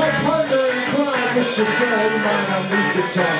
What wonder and climb, Mr. Fred, might not need the time.